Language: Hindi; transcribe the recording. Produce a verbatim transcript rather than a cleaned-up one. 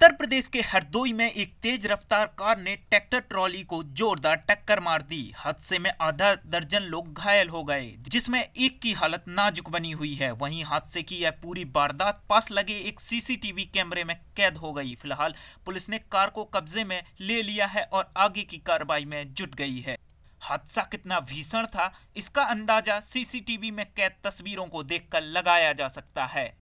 उत्तर प्रदेश के हरदोई में एक तेज रफ्तार कार ने ट्रैक्टर ट्रॉली को जोरदार टक्कर मार दी। हादसे में आधा दर्जन लोग घायल हो गए, जिसमें एक की हालत नाजुक बनी हुई है। वहीं हादसे की यह पूरी वारदात पास लगे एक सीसीटीवी कैमरे में कैद हो गई। फिलहाल पुलिस ने कार को कब्जे में ले लिया है और आगे की कार्रवाई में जुट गई है। हादसा कितना भीषण था, इसका अंदाजा सीसीटीवी में कैद तस्वीरों को देखकर लगाया जा सकता है।